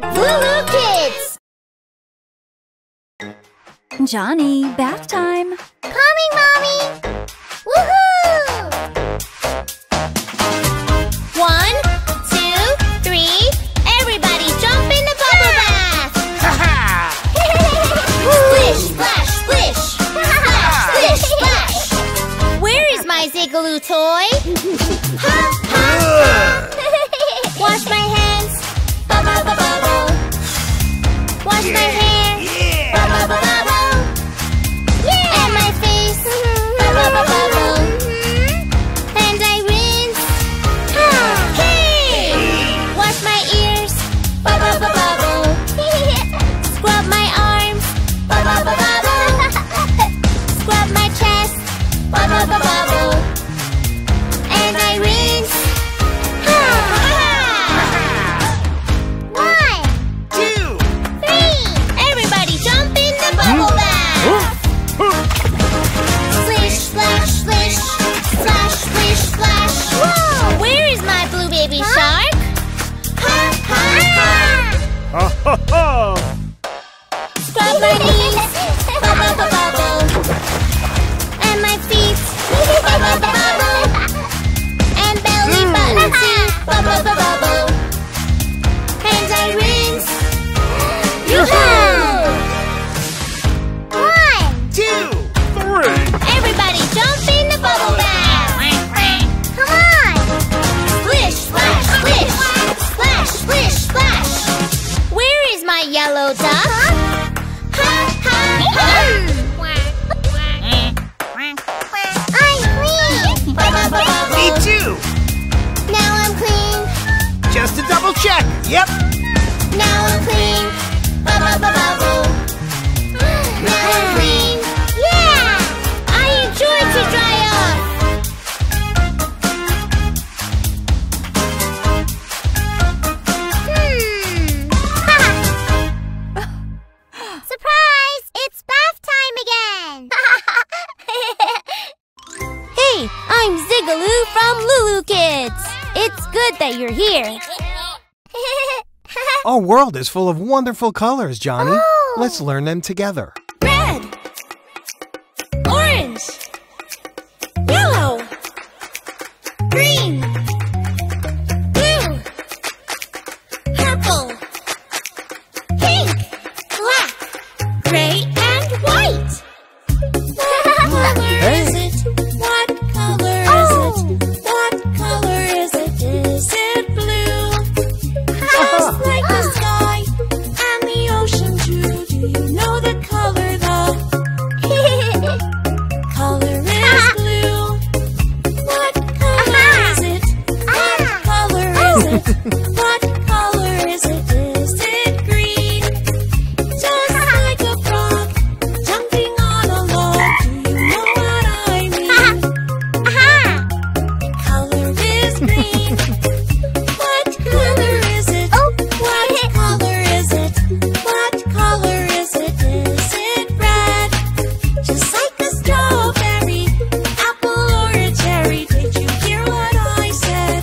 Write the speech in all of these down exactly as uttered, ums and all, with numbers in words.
LooLoo Kids! Johnny, bath time! Coming, Mommy! Woohoo! One, two, three, everybody jump in the bubble bath! Ha ha! Splish, splash, splish! Splash, splish, splash! Where is my Zigaloo toy? Hop, hop! Wash my hands, bubble, bubble, bubble. Wash yeah. my hair, yeah. bubble, bubble, bubble. Yeah. And my face, bubble, bubble, bubble. Mm-hmm. And I rinse. Okay. Wash my ears, bubble, bubble, bubble. Scrub my arms, bubble, bubble, bubble. Scrub my chest, bubble, bubble, bubble. And I rinse. Scrub my knees, bubble, bubble, bubble. And my feet, bubble, bubble, bubble. And belly button, bubble, bubble, bubble. And I rinse. Yoo-hoo! One, two, three. Everybody jump in the bubble bath. Come on! Splish, splash, splish. Splash, splish, splash. My yellow duck. Huh? Ha, ha, ha. I'm clean. Bubble, bubble. Me too. Now I'm clean. Just to double check. Yep. Now I'm clean. Bubble, bubble, bubble. Now I'm clean. Yeah. I enjoy to dry off. I'm Zigaloo from LooLoo Kids. It's good that you're here. Our world is full of wonderful colors, Johnny. Oh. Let's learn them together. Red, orange, yellow, green, blue, purple, pink, black, gray, and white. What color hey. is it? What What color is it? Is it green? Just like a frog jumping on a log. Do you know what I mean? The color is green. What color is it? What color is it? What color is it? Is it red? Just like a strawberry, apple, or a cherry. Did you hear what I said?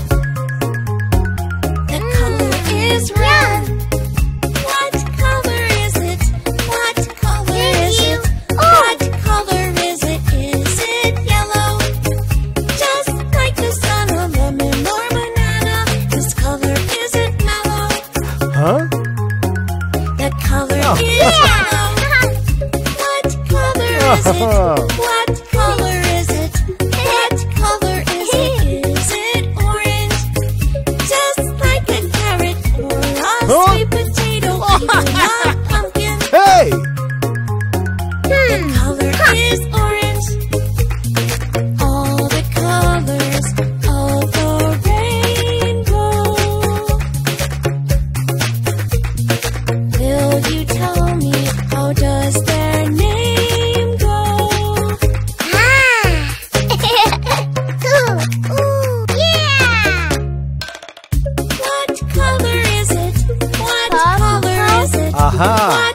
Is red. What color is it? What color is it? What color is it? Is it yellow? Just like the sun, a lemon or banana. This color isn't mellow. Huh? The color oh. is yellow. What color is it? What color is it? What color is it? Is it orange? Just like a carrot. Huh? Sweet potato, not pumpkin. Hey! The color is orange. All the colors of the rainbow. Will you tell me how does their name go? Ooh, yeah! What color is it? What color is it? Aha! What